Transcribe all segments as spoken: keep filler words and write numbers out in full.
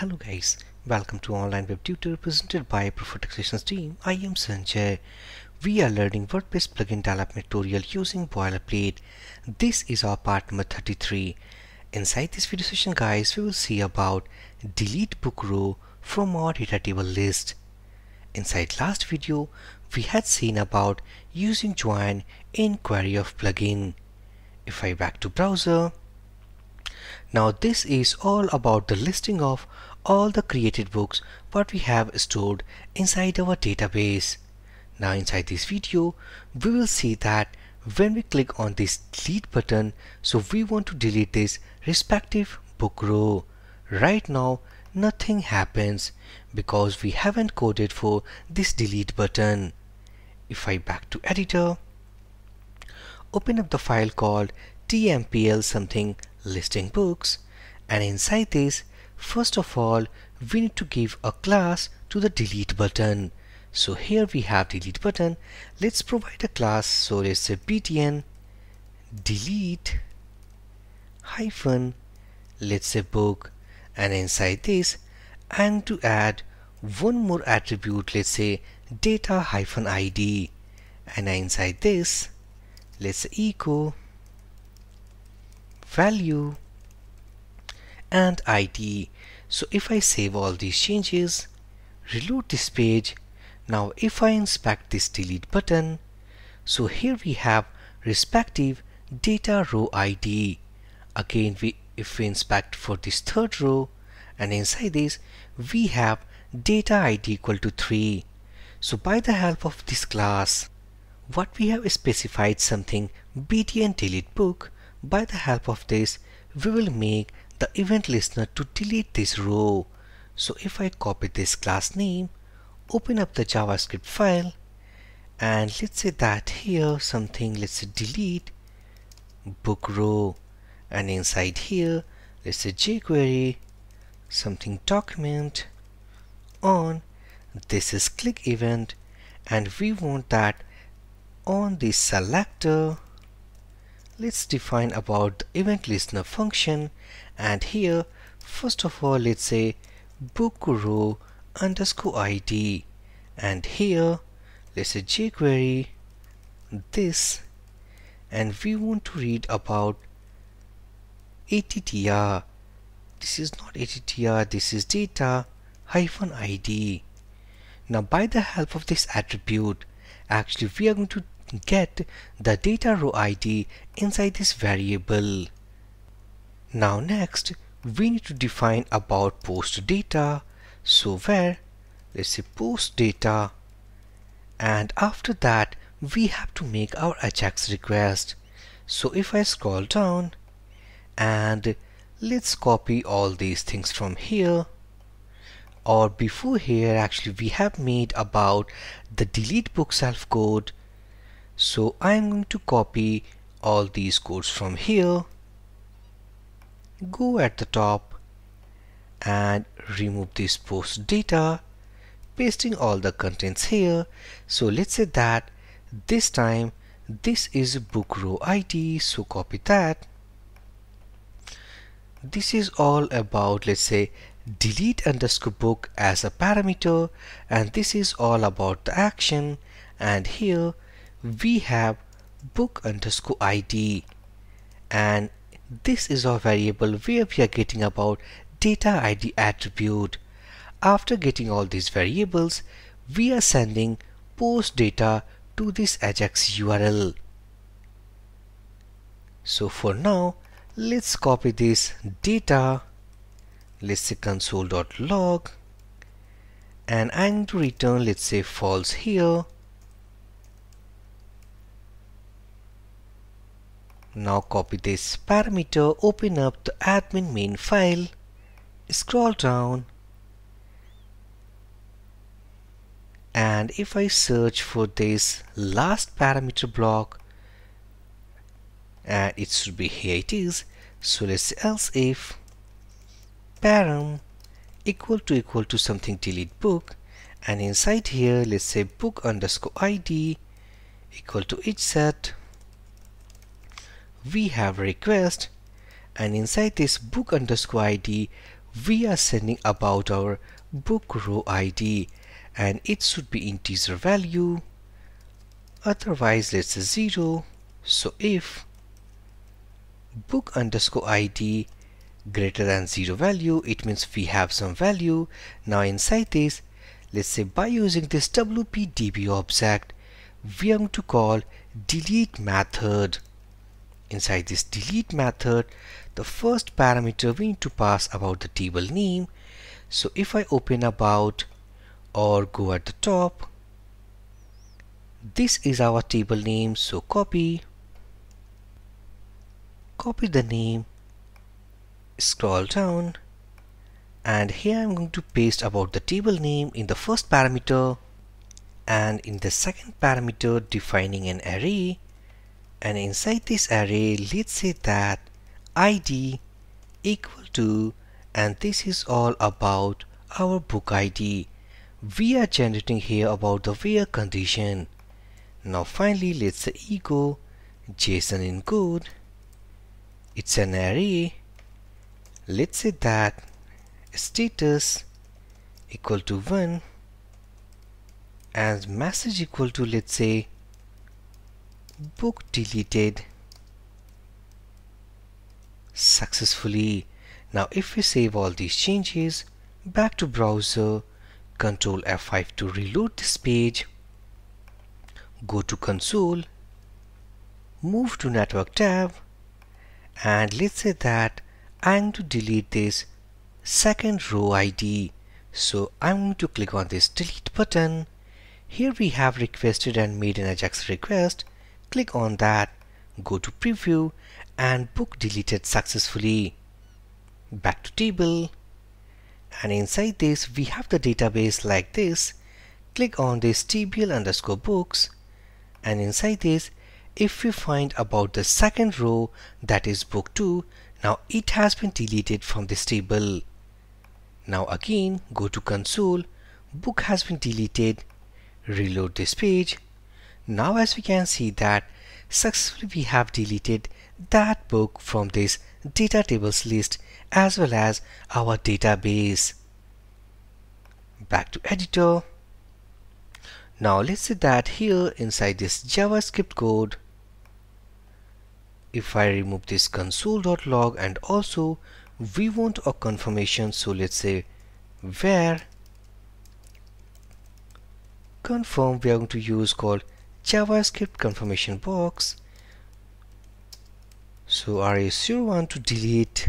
Hello guys, welcome to online web tutor presented by Profitixians team. I am Sanjay. We are learning WordPress plugin development tutorial using boilerplate. This is our part number thirty-three. Inside this video session guys, we will see about delete book row from our data table list. Inside last video, we had seen about using join in query of plugin. If I back to browser, now this is all about the listing of all the created books what we have stored inside our database. Now inside this video, we will see that when we click on this delete button, so we want to delete this respective book row. Right now, nothing happens because we haven't coded for this delete button. If I back to editor, open up the file called tmpl something listing books, and inside this, first of all, we need to give a class to the delete button. So here we have delete button. Let's provide a class. So let's say btn delete hyphen, let's say book, and inside this, and to add one more attribute, let's say data hyphen id, and inside this, let's say echo value and I D. So if I save all these changes, reload this page. Now if I inspect this delete button, so here we have respective data row I D. Again, we if we inspect for this third row, and inside this we have data I D equal to three. So by the help of this class, what we have is specified something btn delete book. By the help of this, we will make the event listener to delete this row. So if I copy this class name, open up the JavaScript file, and let's say that here something, let's say delete book row, and inside here let's say jQuery something document on, this is click event, and we want that on the selector. Let's define about the event listener function, and here first of all let's say book row underscore id, and here let's say jQuery this, and we want to read about attr. This is not attr, this is data hyphen id. Now by the help of this attribute, actually we are going to get the data row I D inside this variable. Now next, we need to define about post data. So where, let's say post data, and after that we have to make our Ajax request. So if I scroll down, and let's copy all these things from here, or before here actually we have made about the delete book self code. So I am going to copy all these codes from here, go at the top and remove this post data, pasting all the contents here. So let's say that this time this is book row I D, so copy that. This is all about, let's say, delete underscore book as a parameter, and this is all about the action, and here we have book underscore id, and this is our variable where we are getting about data id attribute. After getting all these variables, we are sending post data to this Ajax U R L. So for now, let's copy this data, let's say console.log, and I'm going to return, let's say, false here. Now copy this parameter, open up the admin main file, scroll down, and if I search for this last parameter block, and uh, it should be, here it is. So let's say else if param equal to equal to something delete book, and inside here let's say book underscore id equal to each set. We have a request, and inside this book underscore id we are sending about our book row I D, and it should be integer value, otherwise let's say zero. So if book underscore I D greater than zero value, it means we have some value. Now inside this, let's say by using this W P D B object, we are going to call delete method. Inside this delete method, the first parameter we need to pass about the table name. So if I open about or go at the top, this is our table name. So copy, copy the name, scroll down, and here I'm going to paste about the table name in the first parameter, and in the second parameter defining an array, and inside this array let's say that I D equal to, and this is all about our book I D. We are generating here about the where condition. Now finally let's say ego JSON encode, it's an array, let's say that status equal to one and message equal to, let's say, book deleted successfully. Now if we save all these changes, back to browser, control F five to reload this page, go to console, move to network tab, and let's say that I'm going to delete this second row I D. So I'm going to click on this delete button. Here we have requested and made an Ajax request. Click on that, go to preview, and book deleted successfully. Back to table, and inside this we have the database like this. Click on this tbl underscore books, and inside this, if we find about the second row, that is book two, now it has been deleted from this table. Now again go to console, book has been deleted, reload this page. Now as we can see that successfully we have deleted that book from this data tables list as well as our database. Back to editor. Now let's say that here inside this JavaScript code, if I remove this console.log, and also we want a confirmation, so let's say where confirm, we are going to use called JavaScript confirmation box. So are you sure you want to delete?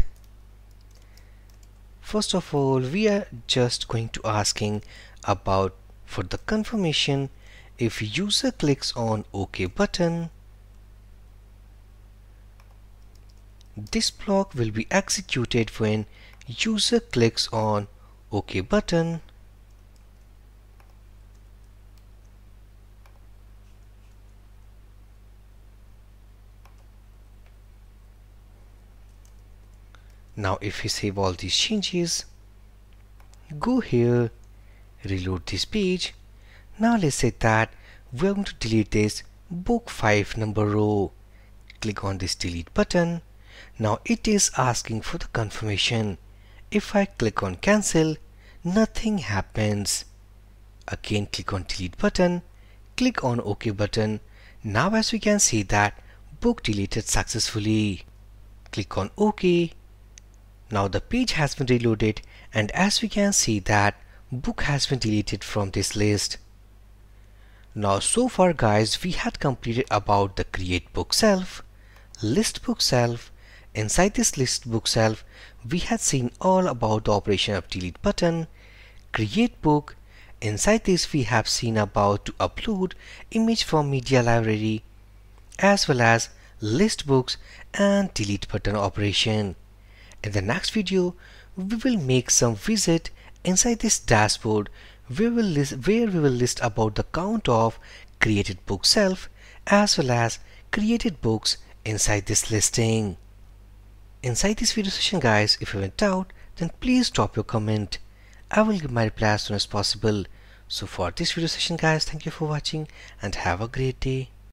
First of all, we are just going to asking about for the confirmation. If user clicks on OK button, this block will be executed when user clicks on OK button. Now if we save all these changes, go here, reload this page. Now let's say that we are going to delete this book five number row. Click on this delete button. Now it is asking for the confirmation. If I click on cancel, nothing happens. Again click on delete button, click on OK button. Now as we can see that book deleted successfully. Click on OK. Now the page has been reloaded, and as we can see that book has been deleted from this list. Now so far guys, we had completed about the create book self, list book self. Inside this list book self, we had seen all about the operation of delete button, create book. Inside this we have seen about to upload image from media library, as well as list books and delete button operation. In the next video, we will make some visit inside this dashboard we will list, where we will list about the count of created book self as well as created books inside this listing. Inside this video session guys, if you went out, then please drop your comment. I will give my reply as soon as possible. So for this video session guys, thank you for watching and have a great day.